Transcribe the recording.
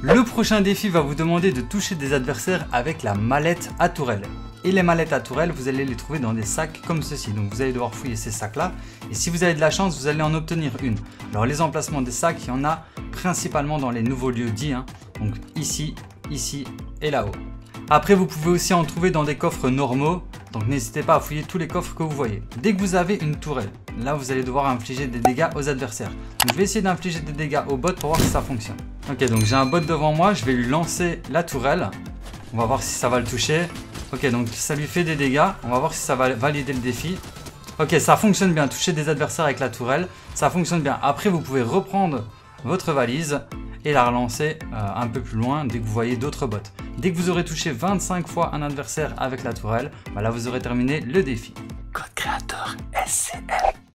Le prochain défi va vous demander de toucher des adversaires avec la mallette à tourelle. Et les mallettes à tourelle, vous allez les trouver dans des sacs comme ceci. Donc vous allez devoir fouiller ces sacs-là. Et si vous avez de la chance, vous allez en obtenir une. Alors les emplacements des sacs, il y en a principalement dans les nouveaux lieux dits. Donc ici, ici et là-haut. Après, vous pouvez aussi en trouver dans des coffres normaux. Donc n'hésitez pas à fouiller tous les coffres que vous voyez. Dès que vous avez une tourelle, là vous allez devoir infliger des dégâts aux adversaires. Donc je vais essayer d'infliger des dégâts au bot pour voir si ça fonctionne. Ok, donc j'ai un bot devant moi, je vais lui lancer la tourelle. On va voir si ça va le toucher. Ok, donc ça lui fait des dégâts. On va voir si ça va valider le défi. Ok, ça fonctionne bien, toucher des adversaires avec la tourelle. Ça fonctionne bien. Après, vous pouvez reprendre votre valise et la relancer un peu plus loin dès que vous voyez d'autres bots. Dès que vous aurez touché 25 fois un adversaire avec la tourelle, là vous aurez terminé le défi. Code créateur SCM.